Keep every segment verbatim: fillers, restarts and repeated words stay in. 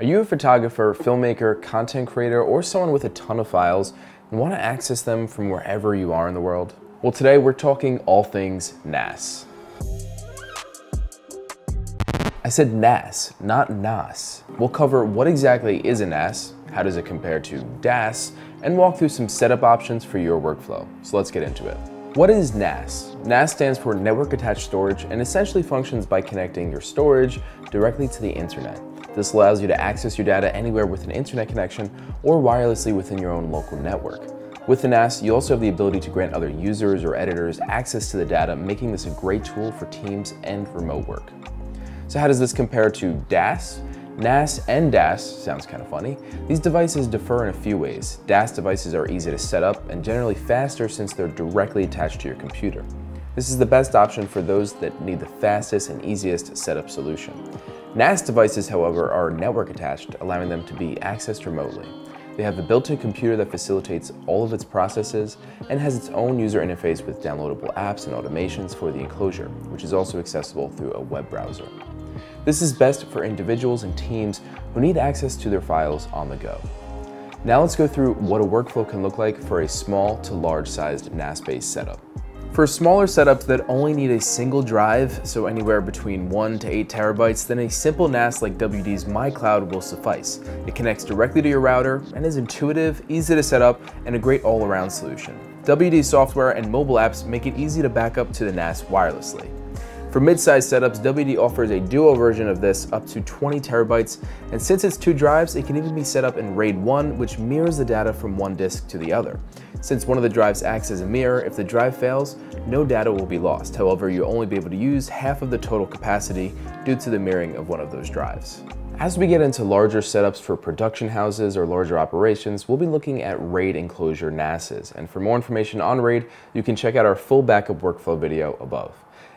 Are you a photographer, filmmaker, content creator, or someone with a ton of files and want to access them from wherever you are in the world? Well, today we're talking all things N A S. I said N A S, not N A S. We'll cover what exactly is a N A S, how does it compare to D A S, and walk through some setup options for your workflow. So let's get into it. What is N A S? N A S stands for Network Attached Storage and essentially functions by connecting your storage directly to the internet. This allows you to access your data anywhere with an internet connection or wirelessly within your own local network. With the N A S, you also have the ability to grant other users or editors access to the data, making this a great tool for teams and remote work. So how does this compare to D A S? N A S and D A S, sounds kind of funny, these devices differ in a few ways. D A S devices are easy to set up and generally faster since they're directly attached to your computer. This is the best option for those that need the fastest and easiest setup solution. N A S devices, however, are network attached, allowing them to be accessed remotely. They have the built-in computer that facilitates all of its processes and has its own user interface with downloadable apps and automations for the enclosure, which is also accessible through a web browser. This is best for individuals and teams who need access to their files on the go. Now let's go through what a workflow can look like for a small to large sized N A S-based setup. For smaller setups that only need a single drive, so anywhere between one to eight terabytes, then a simple N A S like W D's MyCloud will suffice. It connects directly to your router and is intuitive, easy to set up, and a great all-around solution. W D software and mobile apps make it easy to back up to the N A S wirelessly. For mid-sized setups, W D offers a duo version of this up to twenty terabytes, and since it's two drives, it can even be set up in RAID one, which mirrors the data from one disk to the other. Since one of the drives acts as a mirror, if the drive fails, no data will be lost. However, you'll only be able to use half of the total capacity due to the mirroring of one of those drives. As we get into larger setups for production houses or larger operations, we'll be looking at RAID enclosure N A Ses, and for more information on RAID, you can check out our full backup workflow video above.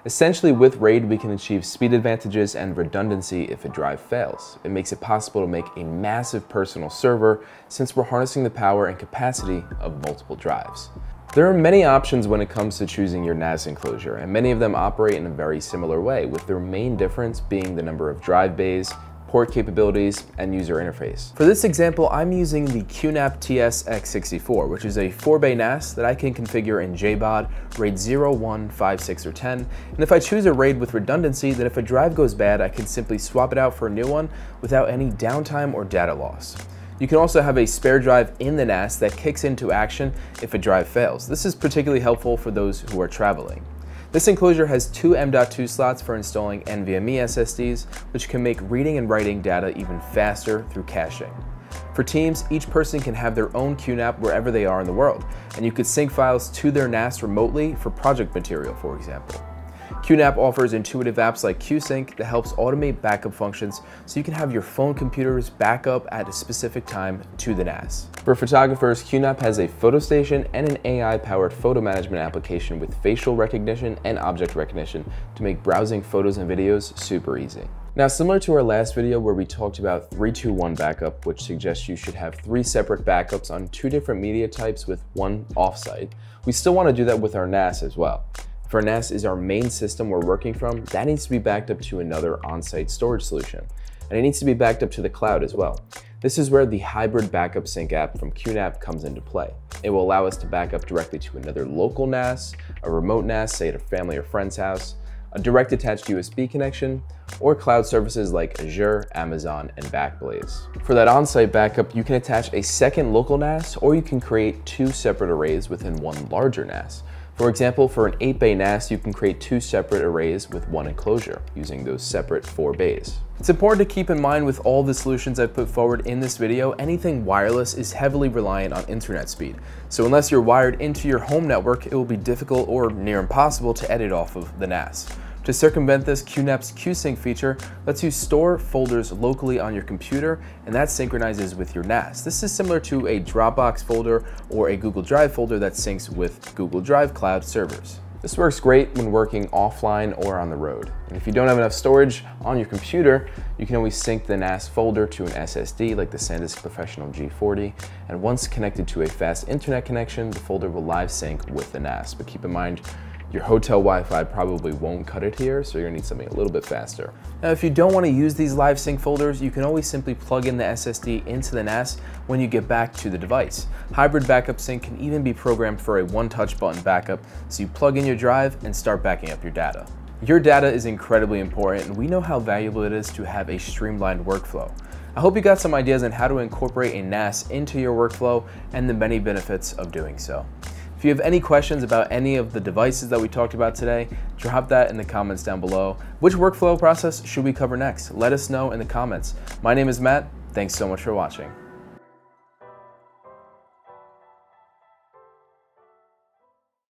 Essentially, with RAID, we can achieve speed advantages and redundancy if a drive fails. It makes it possible to make a massive personal server since we're harnessing the power and capacity of multiple drives. There are many options when it comes to choosing your N A S enclosure, and many of them operate in a very similar way, with their main difference being the number of drive bays, port capabilities, and user interface. For this example, I'm using the QNAP T S X sixty-four, which is a four bay N A S that I can configure in J BOD, RAID zero, one, five, six, or ten, and if I choose a RAID with redundancy, then if a drive goes bad, I can simply swap it out for a new one without any downtime or data loss. You can also have a spare drive in the N A S that kicks into action if a drive fails. This is particularly helpful for those who are traveling. This enclosure has two M dot two slots for installing NVMe S S Ds, which can make reading and writing data even faster through caching. For teams, each person can have their own QNAP wherever they are in the world, and you could sync files to their N A S remotely for project material, for example. QNAP offers intuitive apps like QSync that helps automate backup functions so you can have your phone computers back up at a specific time to the N A S. For photographers, QNAP has a photo station and an A I-powered photo management application with facial recognition and object recognition to make browsing photos and videos super easy. Now, similar to our last video where we talked about three two one backup, which suggests you should have three separate backups on two different media types with one offsite, we still want to do that with our N A S as well. If our N A S is our main system we're working from, that needs to be backed up to another on-site storage solution, and it needs to be backed up to the cloud as well. This is where the hybrid backup sync app from QNAP comes into play. It will allow us to back up directly to another local N A S, a remote N A S, say at a family or friend's house, a direct attached U S B connection, or cloud services like Azure, Amazon, and Backblaze. For that on-site backup, you can attach a second local N A S, or you can create two separate arrays within one larger N A S. For example, for an eight bay N A S, you can create two separate arrays with one enclosure using those separate four bays. It's important to keep in mind with all the solutions I've put forward in this video, anything wireless is heavily reliant on internet speed. So unless you're wired into your home network, it will be difficult or near impossible to edit off of the N A S. To circumvent this, QNAP's QSync feature lets you store folders locally on your computer, and that synchronizes with your N A S. This is similar to a Dropbox folder or a Google Drive folder that syncs with Google Drive Cloud servers. This works great when working offline or on the road. And if you don't have enough storage on your computer, you can always sync the N A S folder to an S S D like the SanDisk Professional G forty. And once connected to a fast internet connection, the folder will live sync with the N A S. But keep in mind, Your hotel Wi-Fi probably won't cut it here, so you're gonna need something a little bit faster. Now, if you don't wanna use these live sync folders, you can always simply plug in the S S D into the N A S when you get back to the device. Hybrid backup sync can even be programmed for a one-touch button backup, so you plug in your drive and start backing up your data. Your data is incredibly important, and we know how valuable it is to have a streamlined workflow. I hope you got some ideas on how to incorporate a N A S into your workflow and the many benefits of doing so. If you have any questions about any of the devices that we talked about today, drop that in the comments down below. Which workflow process should we cover next? Let us know in the comments. My name is Matt. Thanks so much for watching.